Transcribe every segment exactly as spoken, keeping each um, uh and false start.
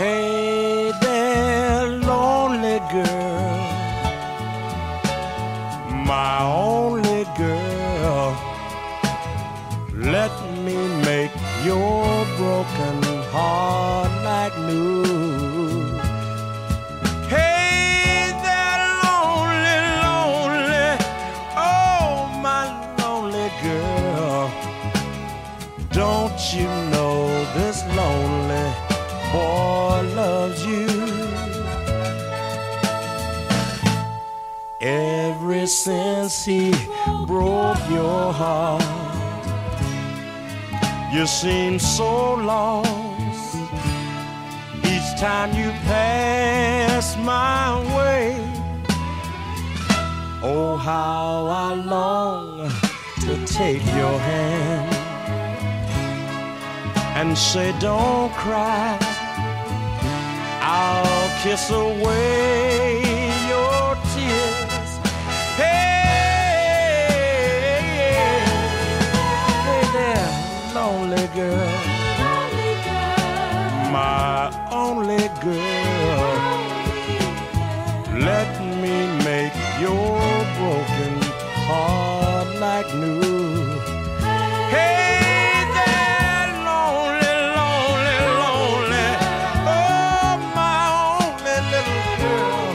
Hey there, lonely girl, my only girl, let me make your broken heart like new. Hey there, lonely, lonely, oh my lonely girl, don't you know this lonely boy loves you? Ever since he broke your heart, you seem so lost. Each time you pass my way, oh how I long to take your hand and say don't cry, I'll kiss away your tears. Hey, hey there, lonely girl, my only girl, let me make your broken heart like new. Hey there, lonely, lonely, lonely, oh my only little girl,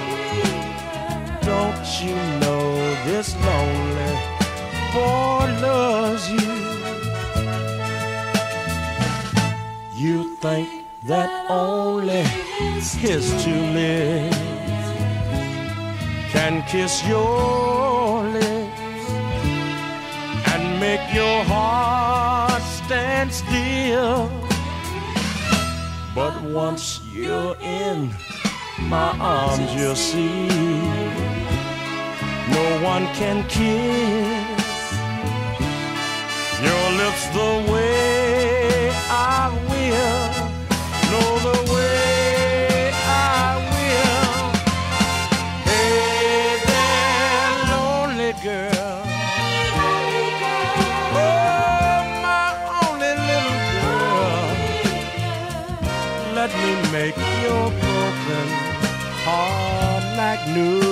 don't you know this lonely boy loves you? You think that only his two lips can kiss your lips and make your heart stand still. But once you're in my arms, you'll see no one can kiss your lips the way I will. No, the way I will. Hey there, lonely girl, oh my only little girl, let me make your broken heart like new.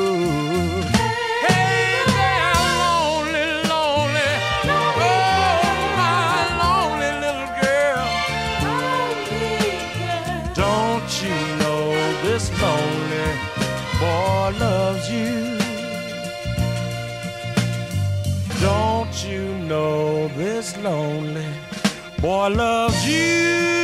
This lonely boy loves you. Don't you know this lonely boy loves you?